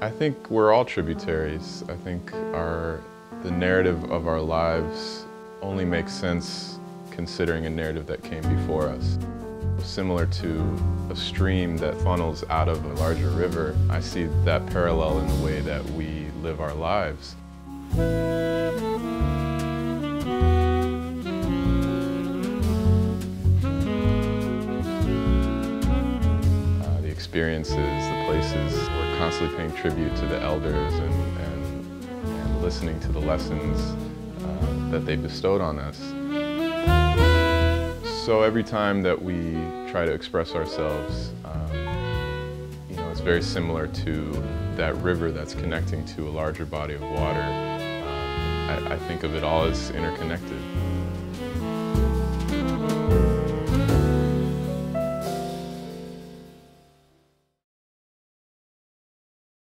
I think we're all tributaries. I think the narrative of our lives only makes sense considering a narrative that came before us. Similar to a stream that funnels out of a larger river, I see that parallel in the way that we live our lives. The experiences, the places, we're constantly paying tribute to the elders and listening to the lessons that they bestowed on us. So every time that we try to express ourselves, it's very similar to that river that's connecting to a larger body of water. I think of it all as interconnected.